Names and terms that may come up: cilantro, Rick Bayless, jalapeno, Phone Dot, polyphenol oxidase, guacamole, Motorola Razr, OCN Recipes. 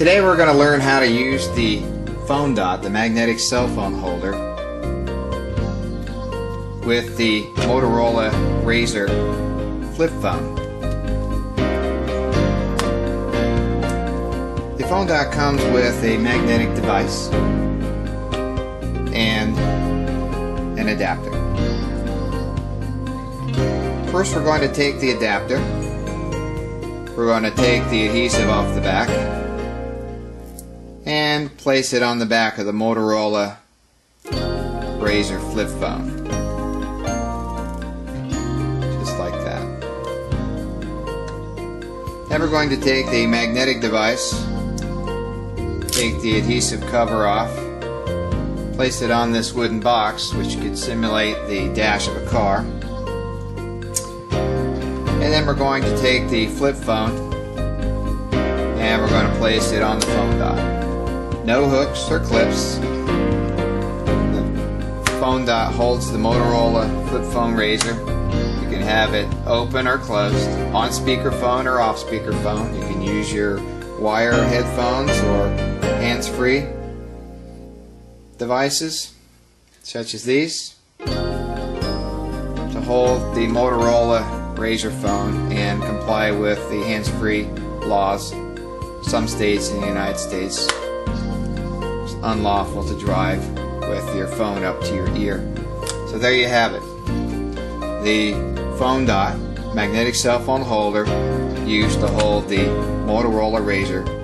Today we're going to learn how to use the Phone Dot, the magnetic cell phone holder, with the Motorola Razr flip phone. The Phone Dot comes with a magnetic device and an adapter. First we're going to take the adapter, we're going to take the adhesive off the back and place it on the back of the Motorola Razr flip phone. Just like that. Now we're going to take the magnetic device, take the adhesive cover off, place it on this wooden box, which could simulate the dash of a car. And then we're going to take the flip phone and we're going to place it on the Phone Dot. No hooks or clips. The Phone Dot holds the Motorola flip phone Razr. You can have it open or closed, on speakerphone or off speakerphone. You can use your wire headphones or hands-free devices such as these to hold the Motorola Razr phone and comply with the hands-free laws. Some states in the United States, it's unlawful to drive with your phone up to your ear. So there you have it. The Phone Dot magnetic cell phone holder used to hold the Motorola Razr